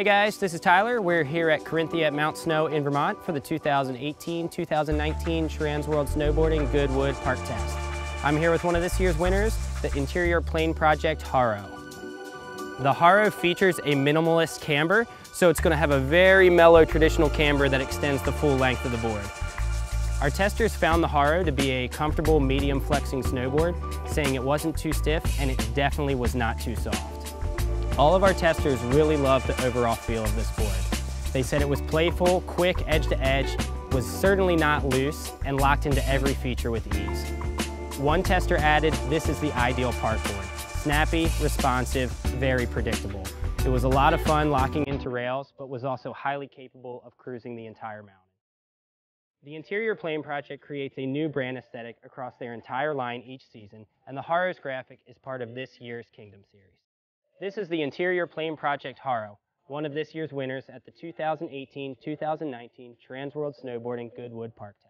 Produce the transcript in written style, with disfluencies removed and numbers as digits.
Hey guys, this is Tyler. We're here at Carinthia at Mount Snow in Vermont for the 2018-2019 Transworld Snowboarding Good Wood Park Test. I'm here with one of this year's winners, the Interior Plain Project Harrow. The Harrow features a minimalist camber, so it's going to have a very mellow traditional camber that extends the full length of the board. Our testers found the Harrow to be a comfortable medium flexing snowboard, saying it wasn't too stiff and it definitely was not too soft. All of our testers really loved the overall feel of this board. They said it was playful, quick edge to edge, was certainly not loose, and locked into every feature with ease. One tester added, "This is the ideal park board. Snappy, responsive, very predictable. It was a lot of fun locking into rails, but was also highly capable of cruising the entire mountain." The Interior Plain Project creates a new brand aesthetic across their entire line each season, and the Harrow's graphic is part of this year's Kingdom series. This is the Interior Plain Project Harrow, one of this year's winners at the 2018-2019 Transworld Snowboarding Good Wood Park Test.